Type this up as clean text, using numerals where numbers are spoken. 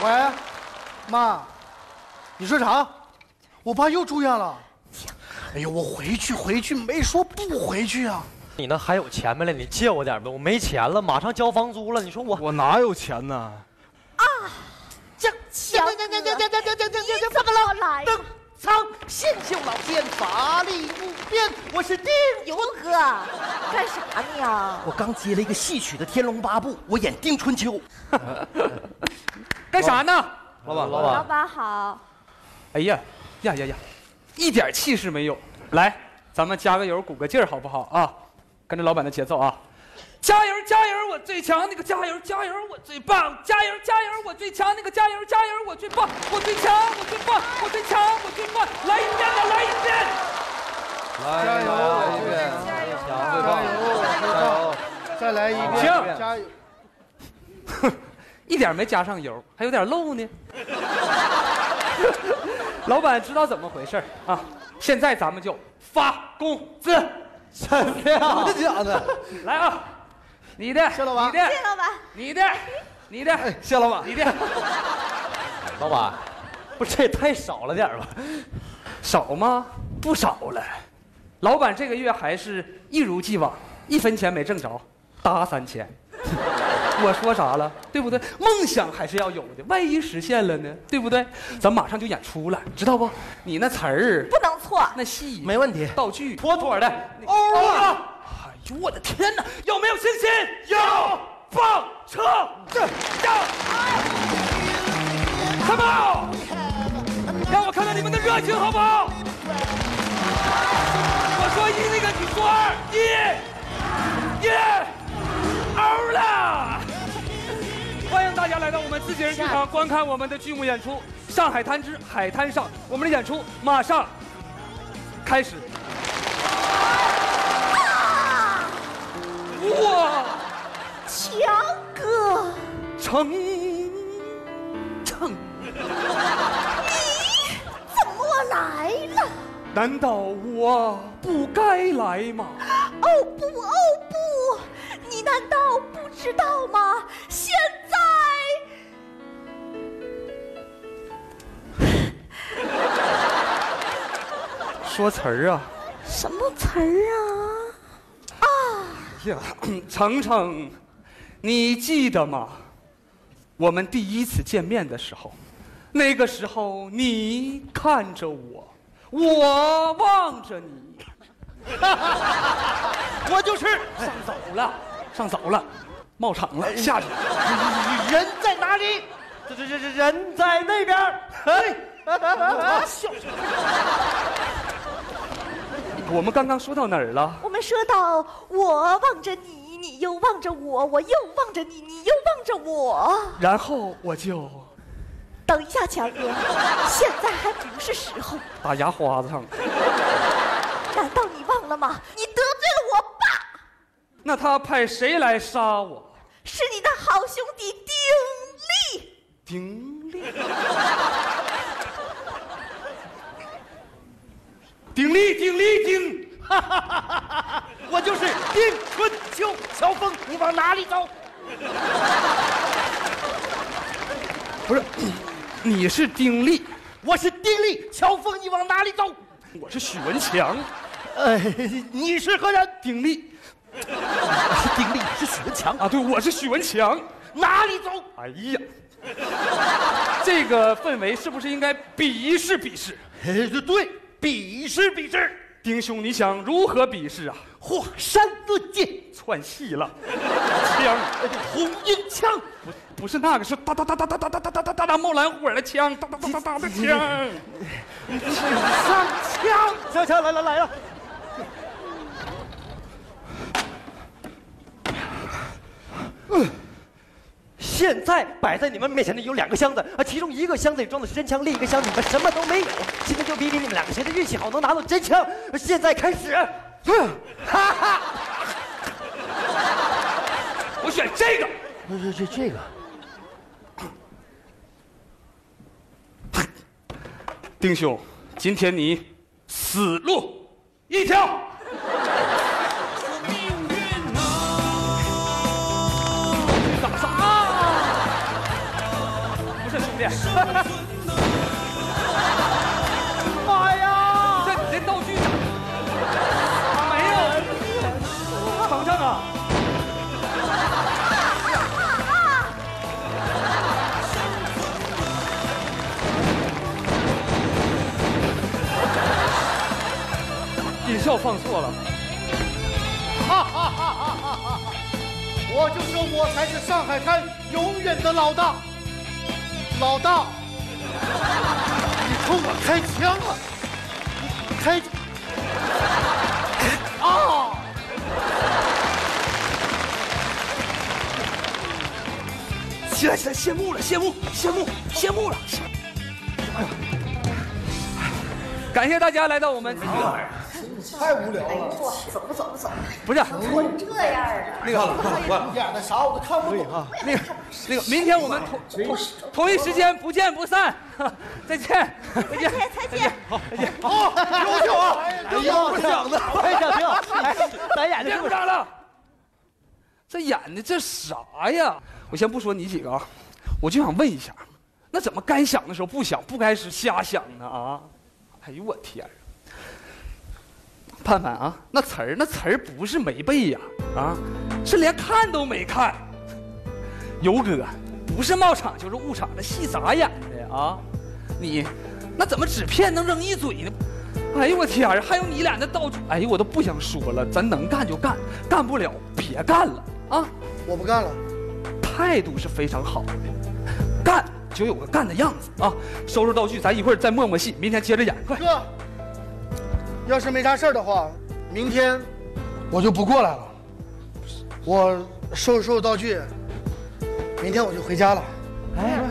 喂，妈，你说啥？我爸又住院了。哎呦，我回去没说不回去啊。你那还有钱没了？你借我点呗，我没钱了，马上交房租了。你说我哪有钱呢？啊，这怎么老来？ 苍信秀老天法力无边，我是定游哥，干啥呢呀？我刚接了一个戏曲的《天龙八部》，我演丁春秋。干啥呢？老板，老板好。哎呀，一点气势没有。来，咱们加个油，鼓个劲儿，好不好啊？跟着老板的节奏啊！加油，加油，我最强！那个加油，加油，我最棒！加油，加油，我最强！那个加油，加油，我最棒！我最强，我最棒，我最强，我最棒！来一遍吧，来一遍！加油，来一遍！加油，加油，再来一遍！停！加油！哼，一点没加上油，还有点漏呢。老板知道怎么回事啊？现在咱们就发工资。 真的假的？来啊！你的，谢老板，你的，谢老板，你的，你的，谢老板，你的。老板，不是这也太少了点吧？少吗？不少了。老板这个月还是一如既往，一分钱没挣着，搭3000。我说啥了？对不对？梦想还是要有的，万一实现了呢？对不对？咱马上就演出了，知道不？你那词儿不能错，那戏没问题，道具妥妥的。欧啊！哎呦，我的天哪！有没有信心？有！棒车这样 ，Come on！ 让我看看你们的热情好不好？我说一，那个你说二，一，一，欧了！ 欢迎大家来到我们自己人剧场观看我们的剧目演出《上海滩之海滩上》，我们的演出马上开始。哇！强哥，程，你怎么来了？难道我不该来吗？哦不哦不，你难道不知道吗？现在。 说词儿啊？什么词儿啊？啊！哎呀，程，你记得吗？我们第一次见面的时候，那个时候你看着我，我望着你，我就是上早了，冒场了，下去。人在哪里？这人在那边。哎，笑。 我们刚刚说到哪儿了？我们说到我望着你，你又望着我，我又望着你，你又望着我。然后我就……等一下，强哥，现在还不是时候。打牙花子上了。难道你忘了吗？你得罪了我爸。那他派谁来杀我？是你的好兄弟丁力。丁力。丁力，我就是丁春秋，乔峰，你往哪里走？不是，你是丁力，我是丁力，乔峰，你往哪里走？我是许文强，你是何人？丁力，我是丁力，是许文强啊，对，我是许文强，哪里走？哎呀！ 这个氛围是不是应该比试比试？对，比试。丁兄，你想如何比试啊？华山论剑，串戏了。枪，红缨枪，不是那个，是大冒蓝火的枪，大的枪。上枪，来了。现在摆在你们面前的有2个箱子啊，其中一个箱子里装的是真枪，另一个箱子你们什么都没有。现在就比比你们2个谁的运气好，能拿到真枪。现在开始，哈哈！我选这个，这个。丁兄，今天你死路一条。啲人。唔係啊！即係你兜豬仔。沒有。等陣啊！尹笑放错了。哈哈哈哈哈哈！ 我就说，我才是上海滩永远的老大。老大，你冲我开枪了！开！啊！起来，起来！谢幕了，谢幕，谢幕，谢幕了！哎呀！感谢大家来到我们。 太无聊了，走不走不走，不是，怎么这样啊？那个，我演的啥我都看不懂啊。那个，明天我们同一时间不见不散，再见，再见，再见，好，再见，好，优秀啊，优秀，不讲了，不讲了，咱演的这么长了，这演的这啥呀？我先不说你几个啊，我就想问一下，那怎么该想的时候不想，不该是瞎想呢啊？哎呦我天！ 盼盼啊，那词儿不是没背呀，啊，是连看都没看。尤哥，不是冒场就是误场，那戏咋演的啊？你，那怎么纸片能扔一嘴呢？哎呦我天儿，还有你俩那道具，哎呦我都不想说了，咱能干就干，干不了别干了啊！我不干了，态度是非常好的，干就有个干的样子啊！收拾道具，咱一会儿再磨磨戏，明天接着演，快！哥。 要是没啥事儿的话，明天我就不过来了。我收拾道具，明天我就回家了。哎。